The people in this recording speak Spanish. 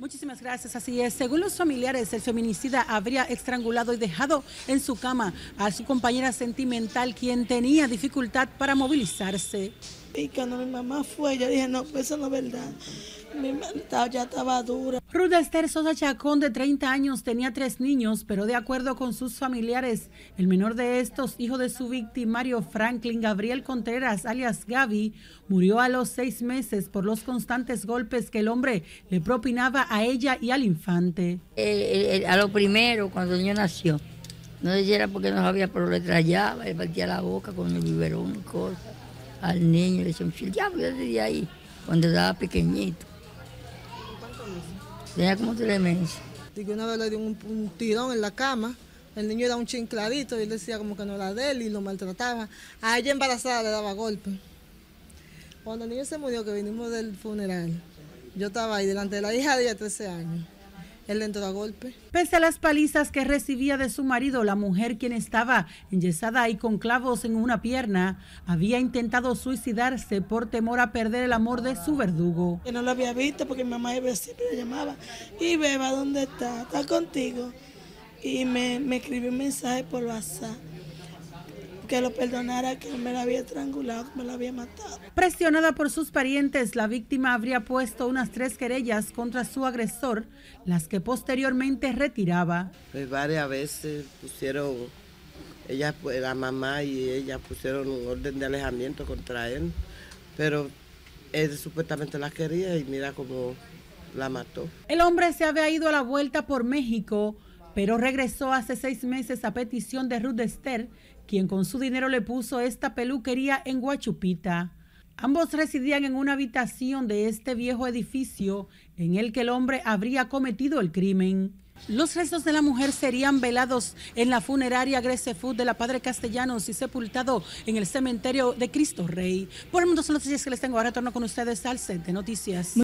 Muchísimas gracias. Así es. Según los familiares, el feminicida habría estrangulado y dejado en su cama a su compañera sentimental, quien tenía dificultad para movilizarse. Y cuando mi mamá fue, yo dije, no, pues eso no es verdad. Mi mamá ya estaba dura. Ruth Esther Sosa Chacón, de 30 años, tenía 3 niños, pero de acuerdo con sus familiares, el menor de estos, hijo de su víctima, Mario Franklin, Gabriel Contreras, alias Gaby, murió a los 6 meses por los constantes golpes que el hombre le propinaba a ella y al infante. A lo primero, cuando el niño nació, no sé si era porque no sabía, pero le trayaba, le partía la boca con el biberón y cosas. Al niño le decían, ya, yo desde ahí, cuando estaba pequeñito. ¿Cuántos meses? Tenía como 3 meses. Digo, una vez le dio un tirón en la cama, el niño era un chincladito, y él decía como que no era de él y lo maltrataba. A ella embarazada le daba golpes. Cuando el niño se murió, que vinimos del funeral, yo estaba ahí delante de la hija de ella, 13 años. Él entró a golpe. Pese a las palizas que recibía de su marido, la mujer, quien estaba enyesada y con clavos en una pierna, había intentado suicidarse por temor a perder el amor de su verdugo. Yo no lo había visto porque mi mamá siempre le llamaba. Y Beba, ¿dónde está? ¿Está contigo? Y me escribió un mensaje por WhatsApp, que lo perdonara, que me la había estrangulado, que me la había matado. Presionada por sus parientes, la víctima habría puesto unas 3 querellas contra su agresor, las que posteriormente retiraba. Pues varias veces pusieron, ella, la mamá y ella pusieron un orden de alejamiento contra él, pero él supuestamente la quería y mira cómo la mató. El hombre se había ido a la vuelta por México, pero regresó hace 6 meses a petición de Ruth Esther, quien con su dinero le puso esta peluquería en Guachupita. Ambos residían en una habitación de este viejo edificio en el que el hombre habría cometido el crimen. Los restos de la mujer serían velados en la funeraria Gracefield de la Padre Castellanos y sepultado en el cementerio de Cristo Rey. Por el mundo son las noticias que les tengo. Ahora retorno con ustedes al set de noticias.